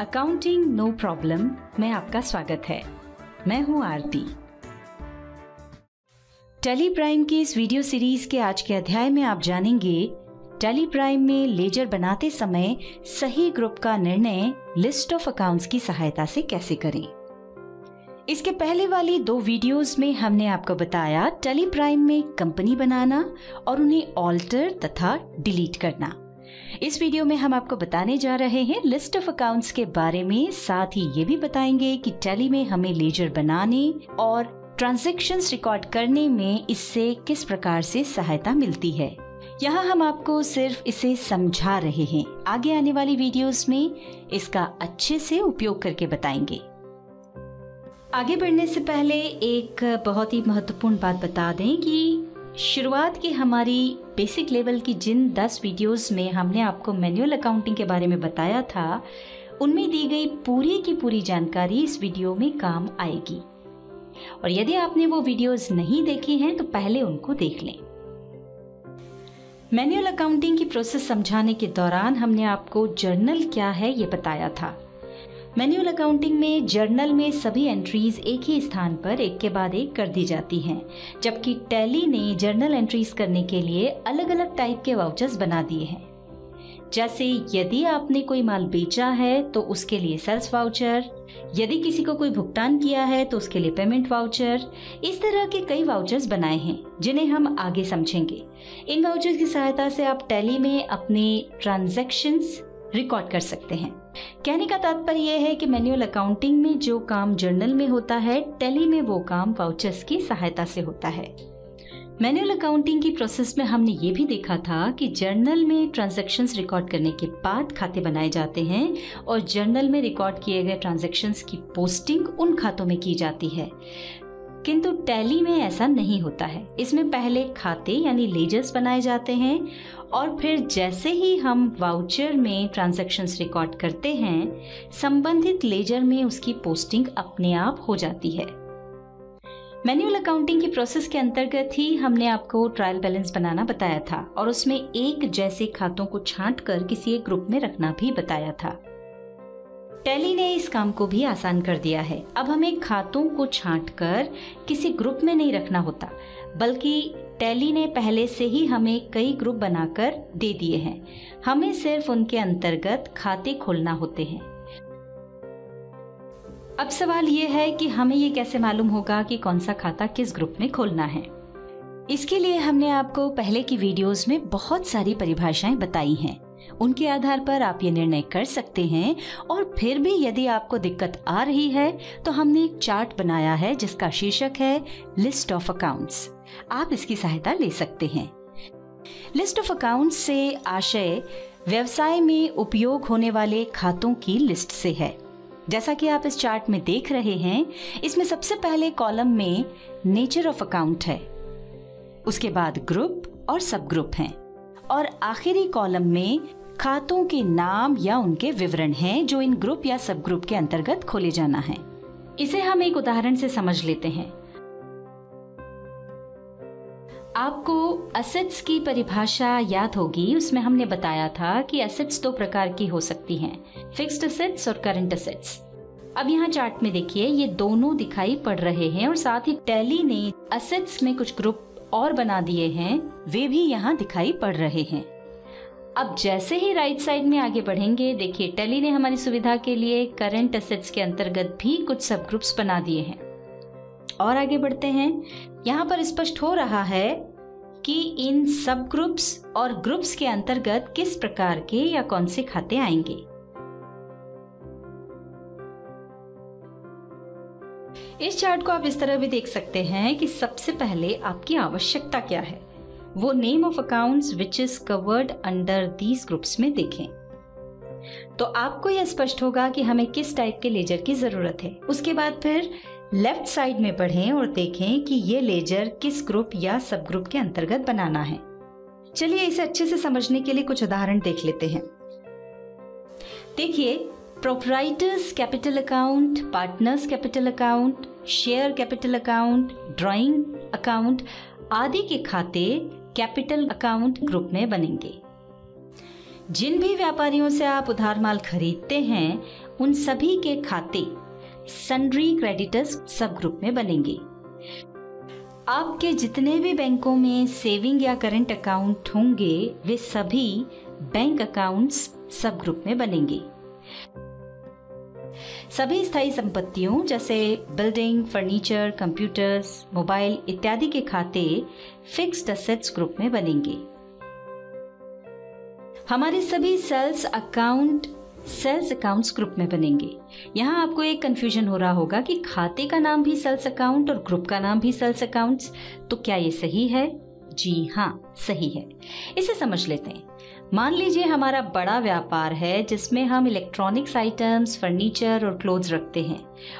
Accounting no problem में आपका स्वागत है। मैं हूं आरती। टैली प्राइम की इस वीडियो सीरीज के आज के अध्याय में आप जानेंगे टैली प्राइम में लेजर बनाते समय सही ग्रुप का निर्णय लिस्ट ऑफ अकाउंट्स की सहायता से कैसे करें। इसके पहले वाली दो वीडियोस में हमने आपको बताया टैली प्राइम में कंपनी बनाना और उन्हें ऑल्टर तथा डिलीट करना। इस वीडियो में हम आपको बताने जा रहे हैं लिस्ट ऑफ अकाउंट्स के बारे में, साथ ही ये भी बताएंगे कि टैली में हमें लेजर बनाने और ट्रांजैक्शंस रिकॉर्ड करने में इससे किस प्रकार से सहायता मिलती है। यहाँ हम आपको सिर्फ इसे समझा रहे हैं, आगे आने वाली वीडियोस में इसका अच्छे से उपयोग करके बताएंगे। आगे बढ़ने से पहले एक बहुत ही महत्वपूर्ण बात बता दें कि शुरुआत की हमारी बेसिक लेवल की जिन 10 वीडियोस में हमने आपको मैन्युअल अकाउंटिंग के बारे में बताया था, उनमें दी गई पूरी की पूरी जानकारी इस वीडियो में काम आएगी। और यदि आपने वो वीडियोस नहीं देखी हैं तो पहले उनको देख लें। मैन्युअल अकाउंटिंग की प्रोसेस समझाने के दौरान हमने आपको जर्नल क्या है ये बताया था। मैन्युअल अकाउंटिंग में जर्नल में सभी एंट्रीज एक ही स्थान पर एक के बाद एक कर दी जाती हैं, जबकि टैली ने जर्नल एंट्रीज करने के लिए अलग अलग टाइप के वाउचर्स बना दिए हैं। जैसे यदि आपने कोई माल बेचा है तो उसके लिए सेल्स वाउचर, यदि किसी को कोई भुगतान किया है तो उसके लिए पेमेंट वाउचर। इस तरह के कई वाउचर्स बनाए हैं जिन्हें हम आगे समझेंगे। इन वाउचर्स की सहायता से आप टैली में अपने ट्रांजैक्शंस रिकॉर्ड कर सकते हैं। कहने का तात्पर्य यह है कि मैन्युअल अकाउंटिंग में जो काम जर्नल में होता है, टैली में वो काम वाउचर्स की सहायता से होता है। मैन्युअल अकाउंटिंग की प्रोसेस में हमने ये भी देखा था कि जर्नल में ट्रांजैक्शंस रिकॉर्ड करने के बाद खाते बनाए जाते हैं और जर्नल में रिकॉर्ड किए गए ट्रांजैक्शंस की पोस्टिंग उन खातों में की जाती है, किंतु टैली में ऐसा नहीं होता है। इसमें पहले खाते यानी लेजर्स बनाए जाते हैं और फिर जैसे ही हम वाउचर में ट्रांजैक्शंस रिकॉर्ड करते हैं, संबंधित लेजर में उसकी पोस्टिंग अपने आप हो जाती है। मैन्युअल अकाउंटिंग की प्रोसेस के अंतर्गत ही हमने आपको ट्रायल बैलेंस बनाना बताया था और उसमें एक जैसे खातों को छांट कर किसी एक ग्रुप में रखना भी बताया था। टैली ने इस काम को भी आसान कर दिया है। अब हमें खातों को छांटकर किसी ग्रुप में नहीं रखना होता, बल्कि टैली ने पहले से ही हमें कई ग्रुप बनाकर दे दिए हैं। हमें सिर्फ उनके अंतर्गत खाते खोलना होते हैं। अब सवाल ये है कि हमें ये कैसे मालूम होगा कि कौन सा खाता किस ग्रुप में खोलना है। इसके लिए हमने आपको पहले की वीडियोस में बहुत सारी परिभाषाएं बताई हैं। उनके आधार पर आप ये निर्णय कर सकते हैं। और फिर भी यदि आपको दिक्कत आ रही है तो हमने एक चार्ट बनाया है जिसका शीर्षक है लिस्ट ऑफ अकाउंट्स। आप इसकी सहायता ले सकते हैं। लिस्ट ऑफ अकाउंट्स से आशय व्यवसाय में उपयोग होने वाले खातों की लिस्ट से है। जैसा कि आप इस चार्ट में देख रहे हैं, इसमें सबसे पहले कॉलम में नेचर ऑफ अकाउंट है, उसके बाद ग्रुप और सब ग्रुप हैं और आखिरी कॉलम में खातों के नाम या उनके विवरण हैं जो इन ग्रुप या सब ग्रुप के अंतर्गत खोले जाना है। इसे हम एक उदाहरण से समझ लेते हैं। आपको असेट्स की परिभाषा याद होगी, उसमें हमने बताया था कि असेट्स दो प्रकार की हो सकती हैं, फिक्स्ड असेट्स और करंट असेट्स। अब यहाँ चार्ट में देखिए, ये दोनों दिखाई पड़ रहे हैं और साथ ही टैली ने असेट्स में कुछ ग्रुप और बना दिए हैं, वे भी यहाँ दिखाई पड़ रहे हैं। अब जैसे ही राइट साइड में आगे बढ़ेंगे, देखिए टैली ने हमारी सुविधा के लिए करंट असेट्स के अंतर्गत भी कुछ सब ग्रुप्स बना दिए हैं। और आगे बढ़ते हैं, यहाँ पर स्पष्ट हो रहा है कि इन सब ग्रुप्स और ग्रुप्स के अंतर्गत किस प्रकार के या कौन से खाते आएंगे। इस चार्ट को आप इस तरह भी देख सकते हैं कि सबसे पहले आपकी आवश्यकता क्या है वो name of accounts which is covered under these groups में देखें। तो आपको यह स्पष्ट होगा कि हमें किस टाइप के लेजर की जरूरत है। उसके बाद फिर लेफ्ट साइड में बढ़ें और देखें कि ये लेजर किस ग्रुप या सब ग्रुप के अंतर्गत बनाना है। चलिए इसे अच्छे से समझने के लिए कुछ उदाहरण देख लेते हैं। देखिए, proprietors capital account, partners capital account, share capital account, drawing account आदि के खाते कैपिटल अकाउंट ग्रुप में बनेंगे। जिन भी व्यापारियों से आप उधार माल खरीदते हैं उन सभी के खाते सन्ड्री क्रेडिटर्स सब ग्रुप में बनेंगे। आपके जितने भी बैंकों में सेविंग या करंट अकाउंट होंगे वे सभी बैंक अकाउंट्स सब ग्रुप में बनेंगे। सभी स्थायी संपत्तियों जैसे बिल्डिंग, फर्नीचर, कंप्यूटर्स, मोबाइल इत्यादि के खाते फिक्स्ड असेट्स ग्रुप में बनेंगे। हमारे सभी सेल्स अकाउंट्स ग्रुप में बनेंगे। यहाँ आपको एक कंफ्यूजन हो रहा होगा कि खाते का नाम भी सेल्स अकाउंट और ग्रुप का नाम भी सेल्स अकाउंट्स, तो क्या ये सही है? जी हाँ, सही है। इसे समझ लेते हैं। मान लीजिए हमारा बड़ा व्यापार है जिसमें हम इलेक्ट्रॉनिक्स आइटम्स, फर्नीचर और क्लोथ्स रखते हैं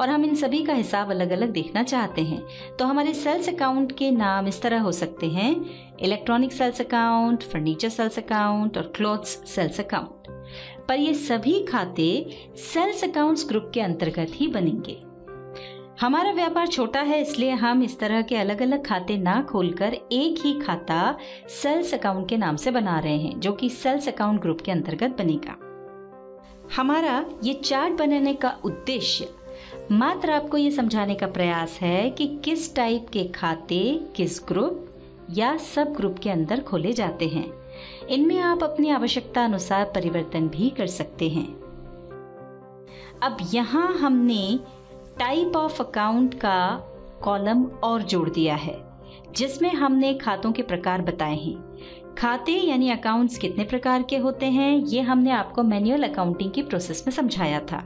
और हम इन सभी का हिसाब अलग अलग देखना चाहते हैं, तो हमारे सेल्स अकाउंट के नाम इस तरह हो सकते हैं: electronic sales account, furniture sales account और क्लोथ्स सेल्स अकाउंट। पर ये सभी खाते सेल्स अकाउंट्स ग्रुप के अंतर्गत ही बनेंगे। हमारा व्यापार छोटा है इसलिए हम इस तरह के अलग अलग खाते ना खोलकर एक ही खाता सेल्स अकाउंट के नाम से बना रहे हैं जो कि सेल्स अकाउंट ग्रुप के अंतर्गत बनेगा। हमारा ये चार्ट बनाने का उद्देश्य मात्र आपको ये समझाने का प्रयास है कि किस टाइप के खाते किस ग्रुप या सब ग्रुप के अंदर खोले जाते हैं। इनमें आप अपनी आवश्यकता अनुसार परिवर्तन भी कर सकते हैं। अब यहाँ हमने टाइप ऑफ अकाउंट का कॉलम और जोड़ दिया है जिसमें हमने खातों के प्रकार बताए हैं। खाते यानी अकाउंट्स कितने प्रकार के होते हैं ये हमने आपको मैन्युअल अकाउंटिंग की प्रोसेस में समझाया था।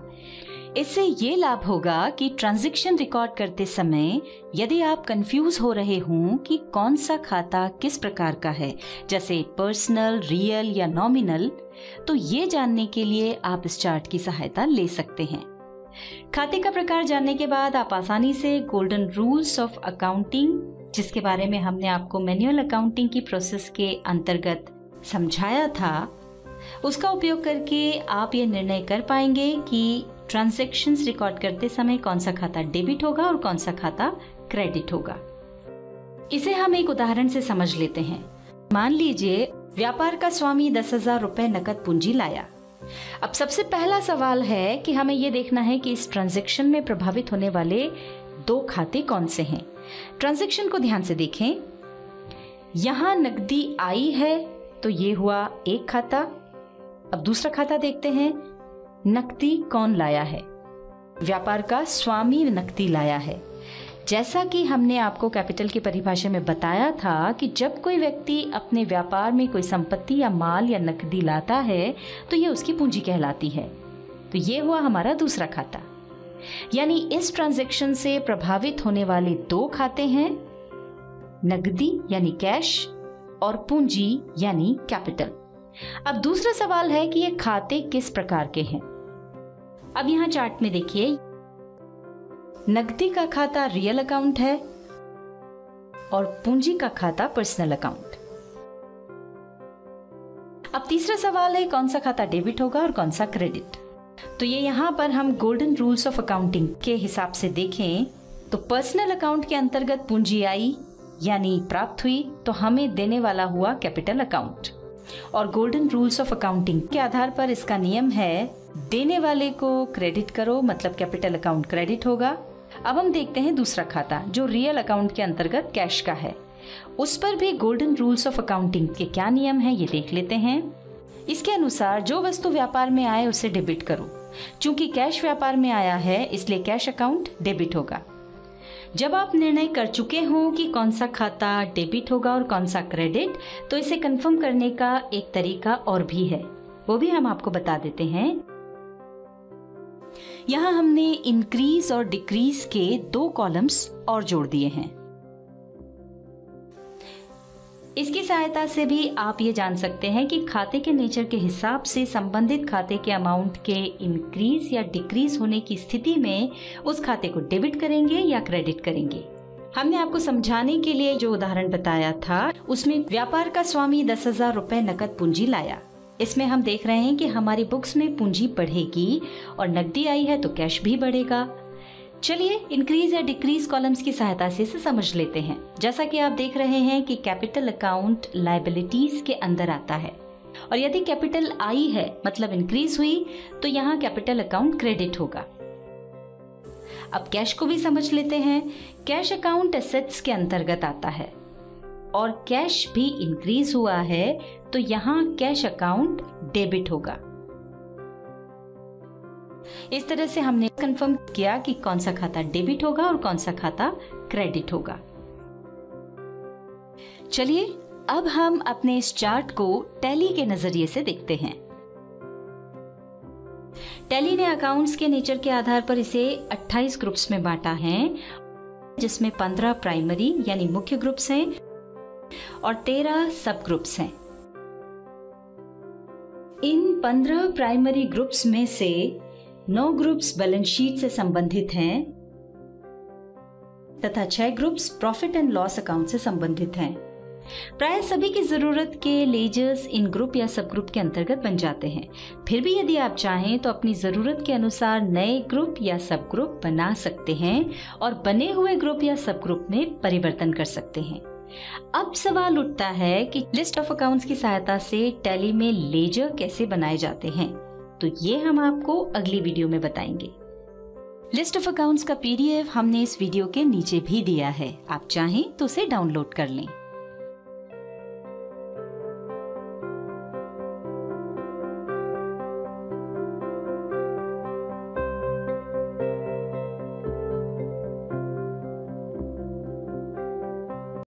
इससे ये लाभ होगा कि ट्रांजैक्शन रिकॉर्ड करते समय यदि आप कंफ्यूज हो रहे हों कि कौन सा खाता किस प्रकार का है, जैसे पर्सनल, रियल या नॉमिनल, तो ये जानने के लिए आप इस चार्ट की सहायता ले सकते हैं। खाते का प्रकार जानने के बाद आप आसानी से गोल्डन रूल्स ऑफ अकाउंटिंग, जिसके बारे में हमने आपको मैन्युअल अकाउंटिंग की प्रोसेस के अंतर्गत समझाया था, उसका उपयोग करके आप ये निर्णय कर पाएंगे कि ट्रांजैक्शंस रिकॉर्ड करते समय कौन सा खाता डेबिट होगा और कौन सा खाता क्रेडिट होगा। इसे हम एक उदाहरण से समझ लेते हैं। मान लीजिए व्यापार का स्वामी 10,000 रुपये नकद पूंजी लाया। अब सबसे पहला सवाल है कि हमें यह देखना है कि इस ट्रांजैक्शन में प्रभावित होने वाले दो खाते कौन से हैं। ट्रांजैक्शन को ध्यान से देखें। यहाँ नकदी आई है तो ये हुआ एक खाता। अब दूसरा खाता देखते हैं, नकदी कौन लाया है? व्यापार का स्वामी नकदी लाया है। जैसा कि हमने आपको कैपिटल की परिभाषा में बताया था कि जब कोई व्यक्ति अपने व्यापार में कोई संपत्ति या माल या नकदी लाता है तो ये उसकी पूंजी कहलाती है। तो ये हुआ हमारा दूसरा खाता। यानी इस ट्रांजैक्शन से प्रभावित होने वाले दो खाते हैं, नकदी यानी कैश और पूंजी यानी कैपिटल। अब दूसरा सवाल है कि ये खाते किस प्रकार के हैं। अब यहाँ चार्ट में देखिए, नकदी का खाता रियल अकाउंट है और पूंजी का खाता पर्सनल अकाउंट। अब तीसरा सवाल है कौन सा खाता डेबिट होगा और कौन सा क्रेडिट। तो ये यहाँ पर हम गोल्डन रूल्स ऑफ अकाउंटिंग के हिसाब से देखें तो पर्सनल अकाउंट के अंतर्गत पूंजी आई यानी प्राप्त हुई तो हमें देने वाला हुआ कैपिटल अकाउंट। और गोल्डन रूल्स ऑफ अकाउंटिंग के आधार पर इसका नियम है देने वाले को क्रेडिट करो, मतलब कैपिटल अकाउंट क्रेडिट होगा। अब हम देखते हैं दूसरा खाता जो रियल अकाउंट के अंतर्गत कैश का है, उस पर भी गोल्डन रूल्स ऑफ अकाउंटिंग के क्या नियम है ये देख लेते हैं। इसके अनुसार जो वस्तु व्यापार में आए उसे डेबिट करो। चूंकि कैश व्यापार में आया है इसलिए कैश अकाउंट डेबिट होगा। जब आप निर्णय कर चुके हों कि कौन सा खाता डेबिट होगा और कौन सा क्रेडिट, तो इसे कंफर्म करने का एक तरीका और भी है, वो भी हम आपको बता देते हैं। यहाँ हमने इंक्रीज और डिक्रीज के दो कॉलम्स और जोड़ दिए हैं। इसकी सहायता से भी आप ये जान सकते हैं कि खाते के नेचर के हिसाब से संबंधित खाते के अमाउंट के इंक्रीज या डिक्रीज होने की स्थिति में उस खाते को डेबिट करेंगे या क्रेडिट करेंगे। हमने आपको समझाने के लिए जो उदाहरण बताया था उसमें व्यापार का स्वामी 10,000 रुपये नकद पूंजी लाया, इसमें हम देख रहे हैं कि हमारी बुक्स में पूंजी बढ़ेगी और नकदी आई है तो कैश भी बढ़ेगा। चलिए इंक्रीज या डिक्रीज कॉलम्स की सहायता से इसे समझ लेते हैं। जैसा कि आप देख रहे हैं कि कैपिटल अकाउंट लायबिलिटीज के अंदर आता है और यदि कैपिटल आई है मतलब इंक्रीज हुई तो यहाँ कैपिटल अकाउंट क्रेडिट होगा। अब कैश को भी समझ लेते हैं। कैश अकाउंट एसेट्स के अंतर्गत आता है और कैश भी इंक्रीज हुआ है तो यहाँ कैश अकाउंट डेबिट होगा। इस तरह से हमने कंफर्म किया कि कौन सा खाता डेबिट होगा और कौन सा खाता क्रेडिट होगा। चलिए अब हम अपने इस चार्ट को टैली के नजरिए से देखते हैं। टैली ने अकाउंट्स के नेचर के आधार पर इसे 28 ग्रुप्स में बांटा है, जिसमें 15 प्राइमरी यानी मुख्य ग्रुप्स हैं और 13 सब ग्रुप्स हैं। इन 15 प्राइमरी ग्रुप्स में से 9 ग्रुप्स बैलेंस शीट से संबंधित हैं तथा 6 groups profit and loss account से संबंधित हैं। प्राय सभी की जरूरत के लेजर्स इन ग्रुप या सब ग्रुप के अंतर्गत बन जाते हैं। फिर भी यदि आप चाहें तो अपनी जरूरत के अनुसार नए ग्रुप या सब ग्रुप बना सकते हैं और बने हुए ग्रुप या सब ग्रुप में परिवर्तन कर सकते हैं। अब सवाल उठता है कि लिस्ट ऑफ अकाउंट्स की सहायता से टैली में लेजर कैसे बनाए जाते हैं, तो ये हम आपको अगली वीडियो में बताएंगे। लिस्ट ऑफ अकाउंट्स का पीडीएफ हमने इस वीडियो के नीचे भी दिया है, आप चाहें तो उसे डाउनलोड कर लें।